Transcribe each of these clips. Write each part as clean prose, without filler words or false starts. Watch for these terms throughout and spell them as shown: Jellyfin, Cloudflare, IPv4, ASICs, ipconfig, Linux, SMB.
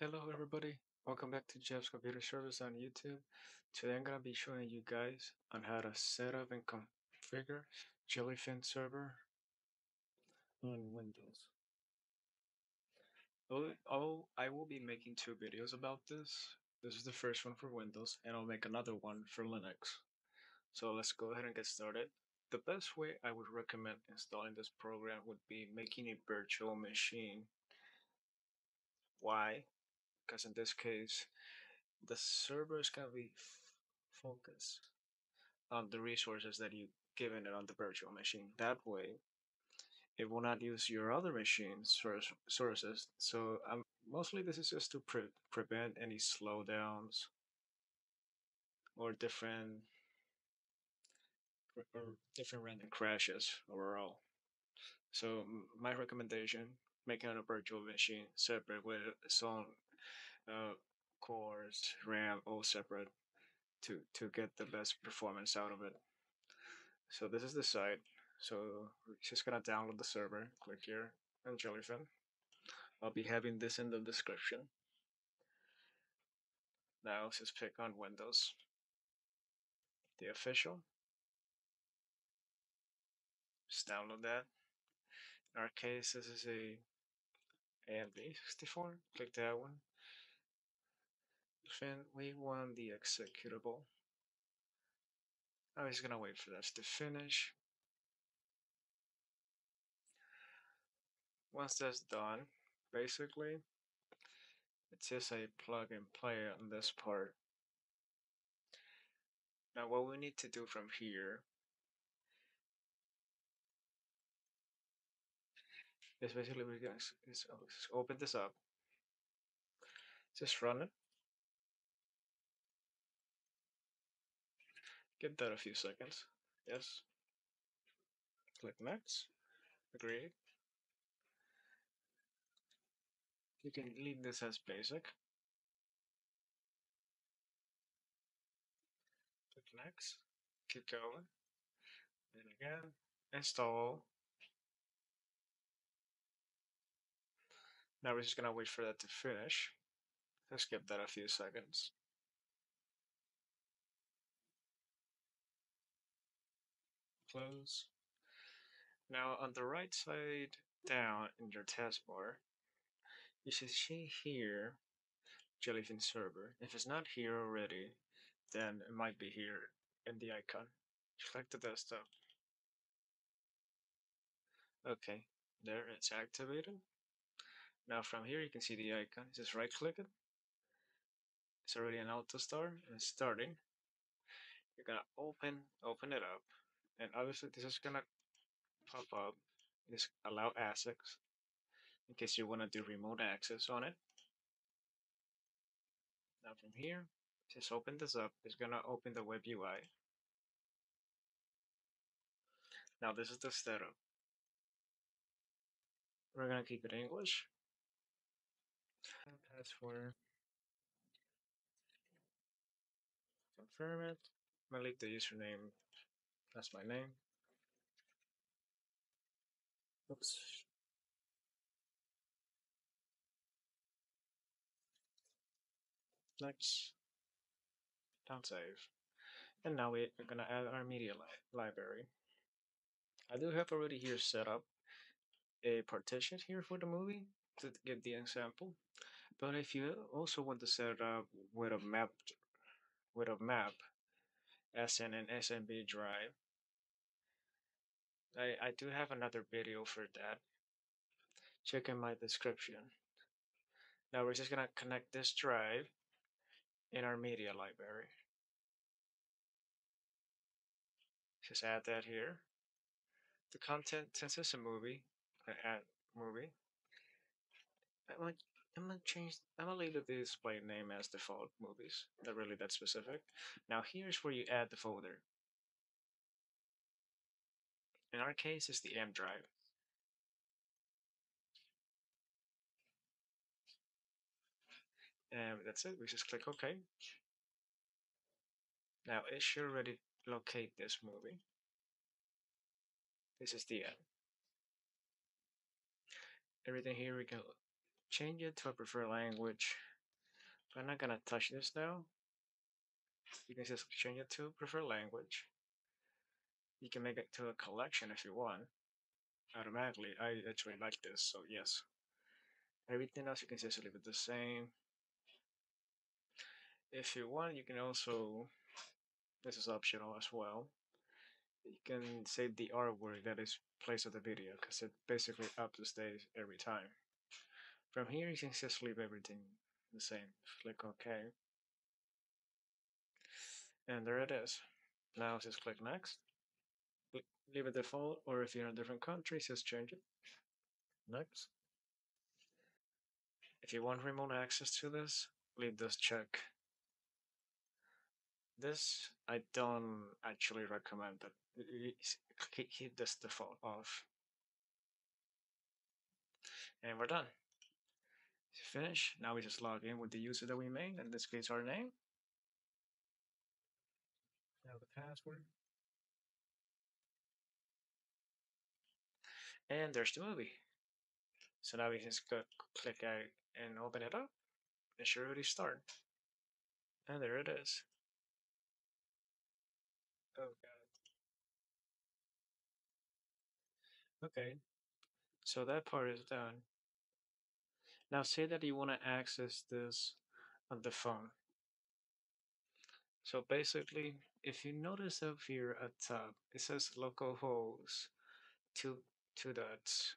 Hello everybody, welcome back to Jeff's Computer Service on YouTube. Today I'm going to be showing you guys on how to set up and configure Jellyfin server on Windows. I will be making two videos about this. This is the first one for Windows and I'll make another one for Linux. So let's go ahead and get started. The best way I would recommend installing this program would be making a virtual machine. Why? Because in this case, the server is going to be focused on the resources that you've given it on the virtual machine. That way, it will not use your other machine sources. So mostly this is just to prevent any slowdowns or different random crashes overall. So my recommendation, making a virtual machine separate with its own cores, RAM, all separate to get the best performance out of it. So this is the site. So we're just gonna download the server. Click here and Jellyfin. I'll be having this in the description. Now just click on Windows, the official. Just download that. In our case, this is a AMD 64, click that one. Then we want the executable. I'm just gonna wait for that to finish. Once that's done, basically, it's just a plug and play on this part. Now what we need to do from here is basically we're gonna open this up, just run it, give that a few seconds, yes, click next, agree. You can leave this as basic, click next, keep going, then again, install. Now we're just gonna wait for that to finish. Let's give that a few seconds. Close. Now on the right side down in your taskbar, you should see here Jellyfin server. If it's not here already, then it might be here in the icon. Select the desktop. Okay, there it's activated. Now from here you can see the icon, just right click it, it's already an auto start and it's starting. You're gonna open it up, and obviously this is gonna pop up, just allow ASICs in case you wanna do remote access on it. Now from here, just open this up, it's gonna open the web UI. Now this is the setup. We're gonna keep it English. Password. Confirm it. I'm gonna leave the username. That's my name. Oops. Next. Don't save. And now we're gonna add our media library. I do have already here set up a partition here for the movie to give the example, but if you also want to set it up with a map, as in an SMB drive, I do have another video for that. Check in my description. Now we're just gonna connect this drive in our media library. Just add that here. The content, since it's a movie, I add movie. I'm gonna leave the display name as default movies. Not really that specific. Now here's where you add the folder. In our case, it's the M drive. And that's it. We just click OK. Now it should already locate this movie. This is the end. Everything here we can change it to a preferred language. So I'm not gonna touch this now. You can just change it to preferred language. You can make it to a collection if you want. Automatically, I actually like this, so yes. Everything else you can just leave it the same. If you want, you can also, this is optional as well, you can save the artwork that is placed on the video, because it basically updates every time. From here, you can just leave everything the same. Click OK. And there it is. Now just click Next. Leave it default, or if you're in a different country, just change it. Next. If you want remote access to this, leave this check. This, I don't actually recommend that. Keep this default off. And we're done. Finish. Now we just log in with the user that we made, in this case our name. Now the password. And there's the movie. So now we can just click out and open it up. It should already start. And there it is. Oh god. Okay. So that part is done. Now say that you want to access this on the phone. So basically, if you notice up here at top, it says localhost 2.8096.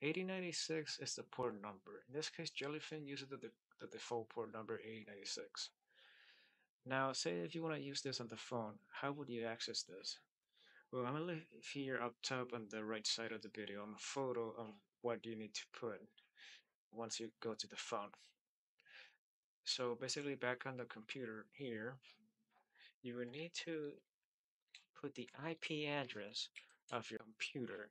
8096 is the port number. In this case, Jellyfin uses the default port number 8096. Now, say if you want to use this on the phone, how would you access this? Well, I'm going to leave here up top on the right side of the video on a photo on what you need to put once you go to the phone. So basically, back on the computer here, you will need to put the IP address of your computer,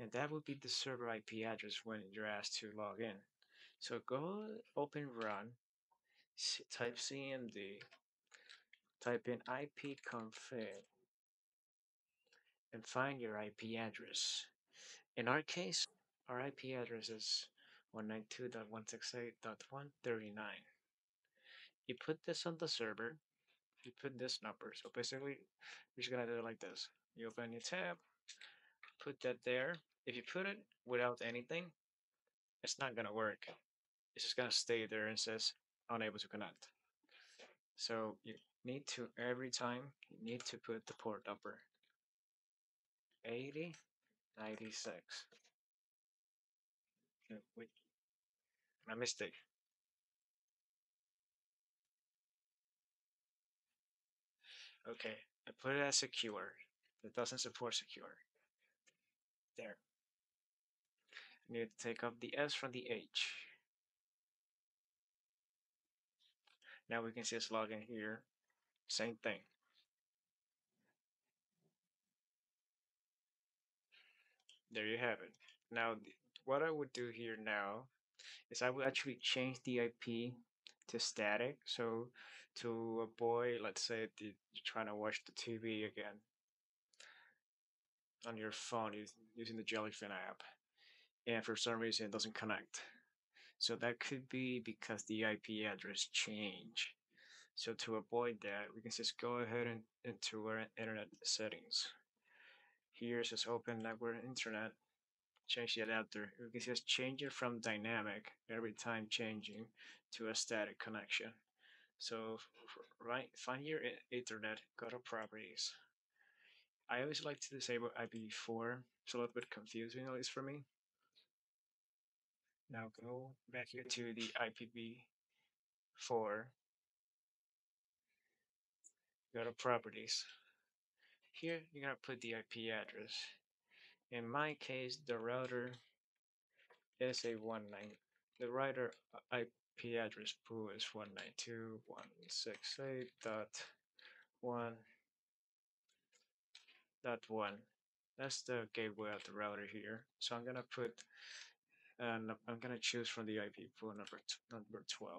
and that would be the server IP address when you're asked to log in. So go open run, type cmd, type in ipconfig, and find your IP address. In our case, our IP address is 192.168.139. You put this on the server, you put this number. So basically, we're just gonna do it like this. You open your tab, put that there. If you put it without anything, it's not gonna work. It's just gonna stay there and says unable to connect. So you need to, every time, you need to put the port number 8096. No, wait, my mistake. Okay, I put it as secure. It doesn't support secure. There. I need to take off the S from the H. Now we can just log in here. Same thing. There you have it. Now, what I would do here now is I would actually change the IP to static. So to avoid, let's say, you're trying to watch the TV again on your phone using the Jellyfin app, and for some reason it doesn't connect. So that could be because the IP address changed. So to avoid that, we can just go ahead and into our internet settings. Here, just open network internet, change the adapter. We can just change it from dynamic every time changing to a static connection. So right, find your Ethernet, go to properties. I always like to disable IPv4. It's a little bit confusing, at least for me. Now go back here to the IPv4. Go to properties. Here you're gonna put the IP address. In my case, the router is a 192. The router IP address pool is 192.168.1.1. That's the gateway of the router here. So I'm gonna put, and I'm gonna choose from the IP pool number 12.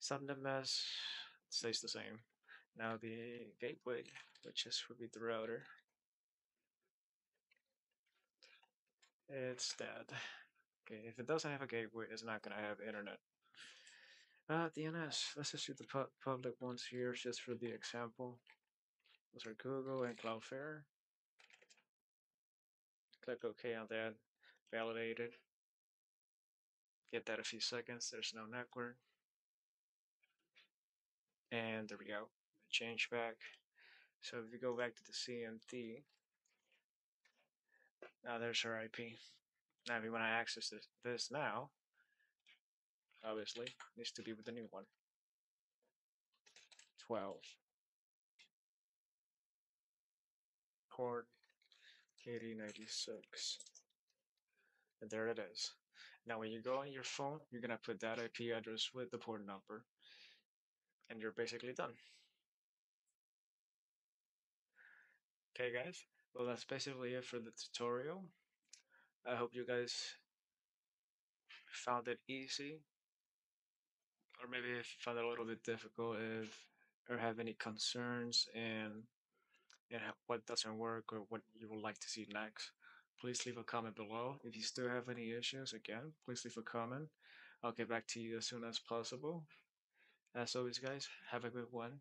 Subnet mask stays the same. Now the gateway, which is would be the router, it's dead. Okay, if it doesn't have a gateway, it's not gonna have internet. DNS, let's just do the public ones here just for the example. Those are Google and Cloudflare. Click OK on that, validate it. Get that a few seconds, there's no network. And there we go, change back. So if you go back to the CMD, now there's our IP. Now if you want to access this now, obviously, needs to be with the new one. 12. Port 8096. And there it is. Now when you go on your phone, you're going to put that IP address with the port number. And you're basically done. Okay guys, well that's basically it for the tutorial. I hope you guys found it easy. Or maybe if you found it a little bit difficult, or have any concerns and what doesn't work or what you would like to see next, please leave a comment below. If you still have any issues, again, please leave a comment. I'll get back to you as soon as possible. As always, guys, have a good one.